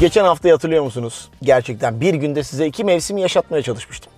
Geçen haftayı hatırlıyor musunuz? Gerçekten bir günde size iki mevsimi yaşatmaya çalışmıştım.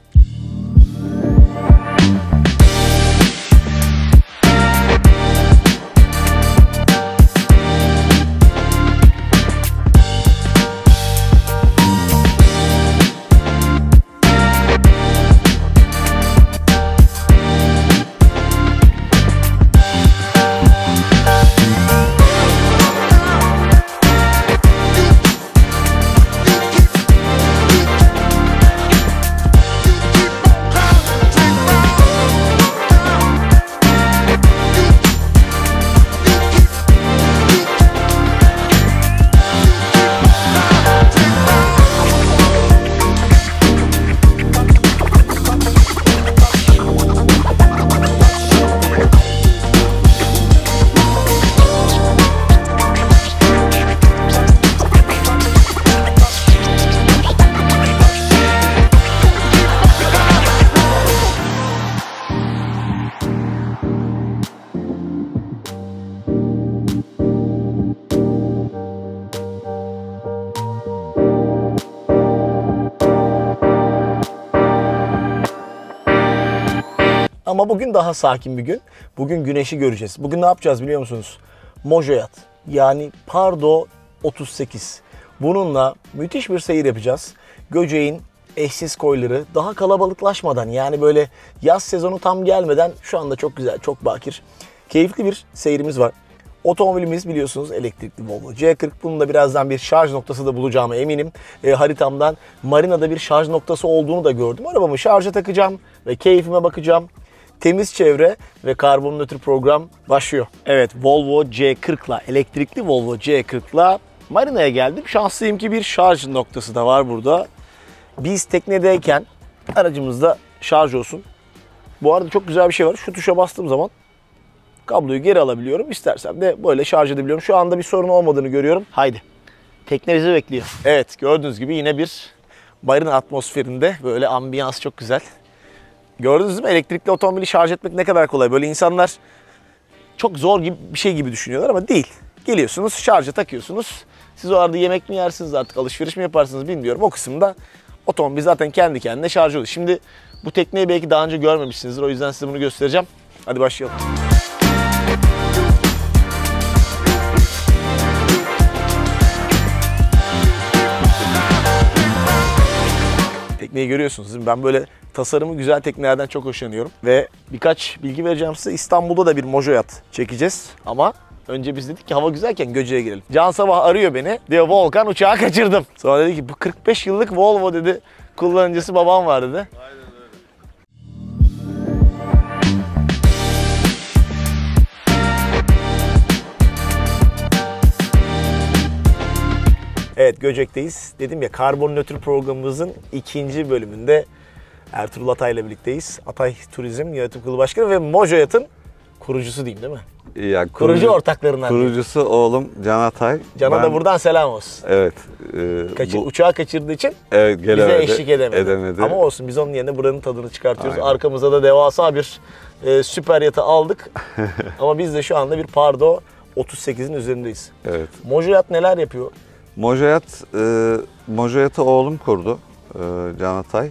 Ama bugün daha sakin bir gün. Bugün güneşi göreceğiz. Bugün ne yapacağız biliyor musunuz? Mojo Yacht, yani Pardo 38. Bununla müthiş bir seyir yapacağız. Göcek'in eşsiz koyları daha kalabalıklaşmadan, yani böyle yaz sezonu tam gelmeden, şu anda çok güzel, çok bakir, keyifli bir seyrimiz var. Otomobilimiz biliyorsunuz elektrikli Volvo C40. Bunun da birazdan bir şarj noktası da bulacağıma eminim. Haritamdan marinada bir şarj noktası olduğunu da gördüm. Arabamı şarja takacağım ve keyfime bakacağım. Temiz çevre ve karbon nötr program başlıyor. Evet, Volvo C40'la, elektrikli Volvo C40'la marinaya geldim. Şanslıyım ki bir şarj noktası da var burada. Biz teknedeyken aracımızda şarj olsun. Bu arada çok güzel bir şey var. Şu tuşa bastığım zaman kabloyu geri alabiliyorum. İstersem de böyle şarj edebiliyorum. Şu anda bir sorun olmadığını görüyorum. Haydi. Tekne bizi bekliyor. Evet, gördüğünüz gibi yine bir marina atmosferinde, böyle ambiyans çok güzel. Gördünüz mü? Elektrikli otomobili şarj etmek ne kadar kolay. Böyle insanlar çok zor gibi bir şey gibi düşünüyorlar ama değil. Geliyorsunuz, şarja takıyorsunuz. Siz o arada yemek mi yersiniz artık, alışveriş mi yaparsınız bilmiyorum. O kısımda otomobil zaten kendi kendine şarj oluyor. Şimdi bu tekneyi belki daha önce görmemişsinizdir. O yüzden size bunu göstereceğim. Hadi başlayalım. Tekneyi görüyorsunuz değil mi? Ben böyle tasarımı güzel teknelerden çok hoşlanıyorum. Ve birkaç bilgi vereceğim size. İstanbul'da da bir Mojo Yacht çekeceğiz. Ama önce biz dedik ki hava güzelken Göcek'e girelim. Can Sabah arıyor beni. Diyor Volkan uçağı kaçırdım. Sonra dedi ki bu 45 yıllık Volvo dedi. Kullanıcısı babam var dedi. Aynen öyle. Evet, Göcek'teyiz. Dedim ya, karbon nötr programımızın ikinci bölümünde Ertuğrul Atay ile birlikteyiz. Atay Turizm Yönetim Kurulu Başkanı ve Mojo Yacht'ın kurucusu diyeyim değil mi? Yani kurucu ortaklarından. Kurucusu diyeyim. Oğlum Can Atay. Can'a da buradan selam olsun. Evet. Uçağı kaçırdığı için evet, bize eşlik edemedi. Ama olsun, biz onun yerine buranın tadını çıkartıyoruz. Aynen. Arkamızda da devasa bir süper yatı aldık. Ama biz de şu anda bir Pardo 38'in üzerindeyiz. Evet. Mojo Yacht neler yapıyor? Mojo Yacht, Mojo Yacht'ı oğlum kurdu, Can Atay.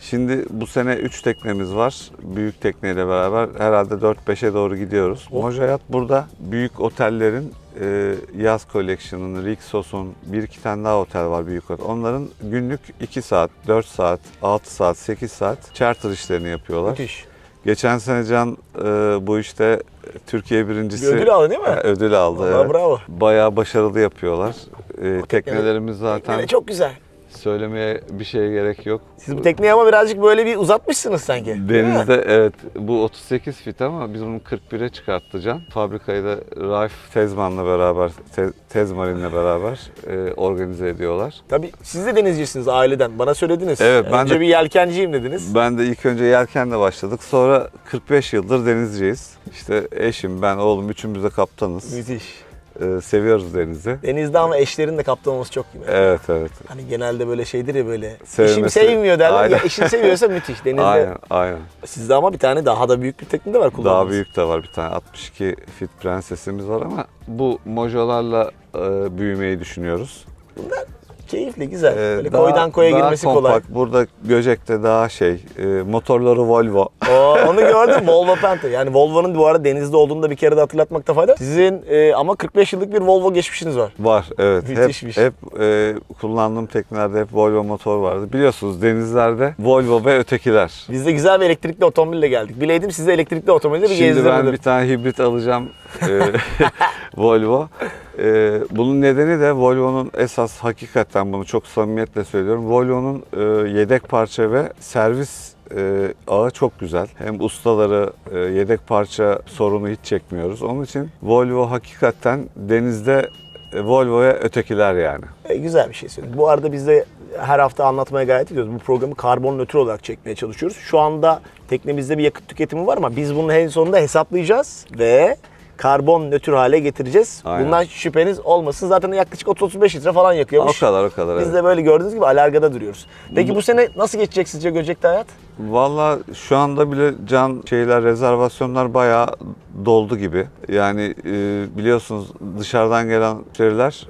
Şimdi bu sene 3 teknemiz var. Büyük tekneyle beraber herhalde 4-5'e doğru gidiyoruz. Oh. Mojo Yacht burada büyük otellerin, Yaz Collection'ın, Rixos'un, bir iki tane daha otel var büyük otel. Onların günlük 2 saat, 4 saat, 6 saat, 8 saat charter işlerini yapıyorlar. Müthiş. Geçen sene Can bu işte Türkiye birincisi. Bir ödül aldı değil mi? Ödül aldı. Evet. Bravo. Bayağı başarılı yapıyorlar. Teknelerimiz zaten. Tekne çok güzel. Söylemeye bir şeye gerek yok. Siz bu tekneyi ama birazcık böyle bir uzatmışsınız sanki. Denizde evet. Bu 38 fit ama biz bunu 41'e çıkarttık Can. Fabrikayı da Raif Tezman'la beraber, Tezmarin'le beraber organize ediyorlar. Tabii siz de denizcisiniz aileden. Bana söylediniz. Evet, ben önce bir yelkenciyim dediniz. Ben de ilk önce yelkenle başladık. Sonra 45 yıldır denizciyiz. İşte eşim, ben, oğlum üçümüz de kaptanız. Müthiş. Seviyoruz denizi. Denizde ama eşlerin de kaptan olması çok güzel. Evet, evet. Hani genelde böyle şeydir ya böyle. Sevmesi. Eşim sevmiyor derler. Ya, eşim seviyorsa müthiş denizde. Aynen, aynen. Sizde ama bir tane daha da büyük bir tekne de var kullandığınız. Daha büyük de var bir tane. 62 fit prensesimiz var ama bu mojolarla büyümeyi düşünüyoruz. Bunlar Keyifli, güzel. Böyle koydan koya girmesi kolay. Daha kompakt. Burada Göcek'te daha şey, motorları Volvo. Onu gördüm. Volvo Penta. Yani Volvo'nun bu arada denizde olduğunu da bir kere de hatırlatmakta fayda. Sizin ama 45 yıllık bir Volvo geçmişiniz var. Var, evet. Müthiş bir şey. Hep kullandığım teknelerde hep Volvo motor vardı. Biliyorsunuz denizlerde Volvo ve ötekiler. Biz de güzel bir elektrikli otomobille geldik. Bileydim size elektrikli otomobille bir gezdirdim. Şimdi ben bir tane hibrit alacağım Volvo. Bunun nedeni de Volvo'nun esas, hakikaten bunu çok samimiyetle söylüyorum. Volvo'nun yedek parça ve servis ağı çok güzel. Hem ustaları, yedek parça sorunu hiç çekmiyoruz. Onun için Volvo hakikaten denizde Volvo'ya ötekiler yani. Güzel bir şey söyledin. Bu arada biz de her hafta anlatmaya gayret ediyoruz. Bu programı karbon nötr olarak çekmeye çalışıyoruz. Şu anda teknemizde bir yakıt tüketimi var ama biz bunun en sonunda hesaplayacağız ve karbon nötr hale getireceğiz. Aynen. Bundan şüpheniz olmasın. Zaten yaklaşık 30-35 litre falan yakıyormuş. O kadar, o kadar. Biz de böyle gördüğünüz gibi alargada duruyoruz. Peki bu sene nasıl geçecek sizce Göcek'te hayat? Valla şu anda bile Can rezervasyonlar bayağı doldu gibi. Yani biliyorsunuz dışarıdan gelen müşteriler,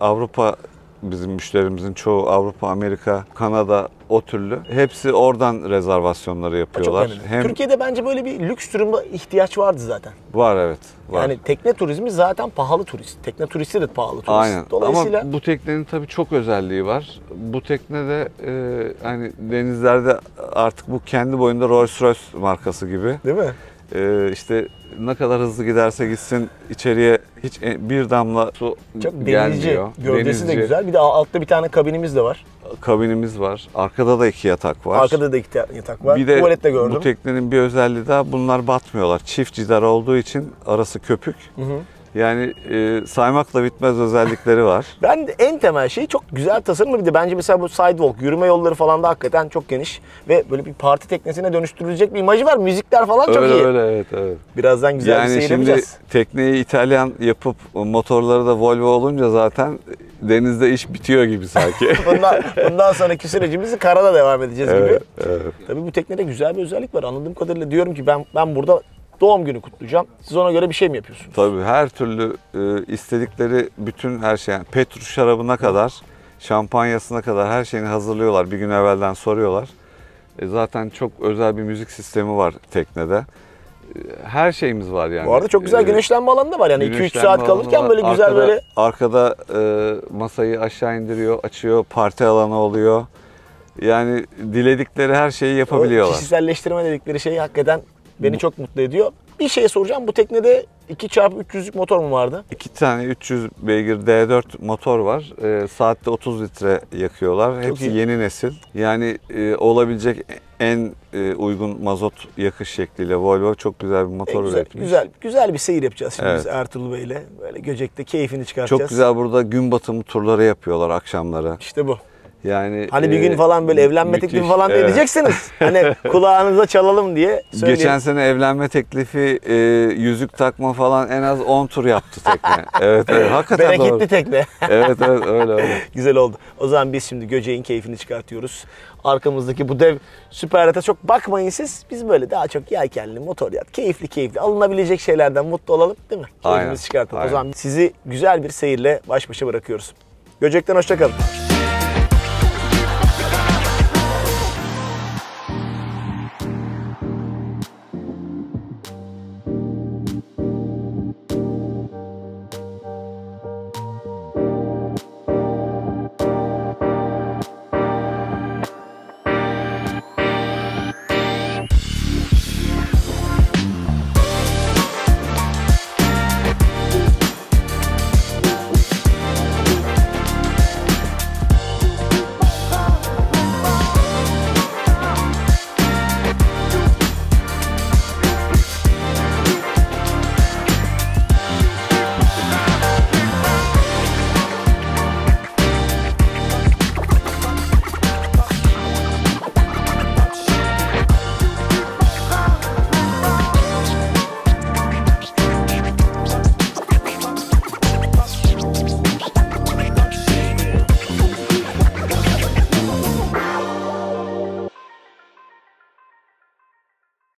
Avrupa, bizim müşterimizin çoğu Avrupa, Amerika, Kanada, o türlü. Hepsi oradan rezervasyonları yapıyorlar. Hem Türkiye'de bence böyle bir lüks turizme ihtiyaç vardı zaten. Var, evet. Var. Yani tekne turizmi zaten pahalı turist. Tekne turisti de pahalı turist. Aynen. Dolayısıyla... Ama bu teknenin tabii çok özelliği var. Bu tekne de hani denizlerde artık bu kendi boyunda Rolls Royce markası gibi. Değil mi? İşte ne kadar hızlı giderse gitsin içeriye hiç bir damla su çok gelmiyor. Gövdesi de güzel. Bir de altta bir tane kabinimiz de var. Kabinimiz var. Arkada da iki yatak var. Arkada da iki yatak var. Bir de tuvalette gördüm. Bu teknenin bir özelliği daha, bunlar batmıyorlar. Çift cidar olduğu için arası köpük. Hı hı. Yani saymakla bitmez özellikleri var. Ben de en temel şey çok güzel tasarımlı, bir de bence mesela bu sidewalk, yürüme yolları falan da hakikaten çok geniş ve böyle bir parti teknesine dönüştürülecek bir imajı var. Müzikler falan çok iyi. Öyle, evet, evet. Birazdan güzel bir seyir yapacağız. Yani şimdi tekneyi İtalyan yapıp motorları da Volvo olunca zaten denizde iş bitiyor gibi sanki. bundan sonraki sürecimizi karada devam edeceğiz, evet, gibi. Evet. Tabii bu teknede güzel bir özellik var. Anladığım kadarıyla diyorum ki ben burada doğum günü kutlayacağım. Siz ona göre bir şey mi yapıyorsunuz? Tabii her türlü istedikleri bütün her şey. Yani petrol şarabına kadar, şampanyasına kadar her şeyini hazırlıyorlar. Bir gün evvelden soruyorlar. Zaten çok özel bir müzik sistemi var teknede. Her şeyimiz var yani. Bu arada çok güzel güneşlenme alanı da var. Yani 2-3 saat kalırken böyle güzel arkada, böyle... Arkada masayı aşağı indiriyor, açıyor, parti alanı oluyor. Yani diledikleri her şeyi yapabiliyorlar. O kişiselleştirme dedikleri şeyi hakikaten... Beni çok mutlu ediyor. Bir şey soracağım. Bu teknede 2x300'lük motor mu vardı? 2 tane 300 beygir D4 motor var. Saatte 30 litre yakıyorlar. Hepsi yeni nesil. Yani olabilecek en uygun mazot yakış şekliyle Volvo çok güzel bir motor üretmiş. Güzel bir seyir yapacağız şimdi, evet, biz Ertuğrul Bey'le. Böyle Göcek'te keyfini çıkartacağız. Çok güzel, burada gün batımı turları yapıyorlar akşamları. İşte bu. Yani, hani bir gün falan böyle evlenme teklifi falan da edeceksiniz. Hani kulağınıza çalalım diye söyleyeyim. Geçen sene evlenme teklifi, yüzük takma falan en az 10 tur yaptı tekne. Evet, evet, hakikaten bereketli doğru. Tekne. Evet, evet, öyle oldu. Güzel oldu. O zaman biz şimdi Göcek'in keyfini çıkartıyoruz. Arkamızdaki bu dev süperlete çok bakmayın siz. Biz böyle daha çok yelkenli, motor yat, keyifli alınabilecek şeylerden mutlu olalım, değil mi? Keyfimizi çıkartalım. Aynen. O zaman sizi güzel bir seyirle baş başa bırakıyoruz. Göcek'ten hoşça kalın.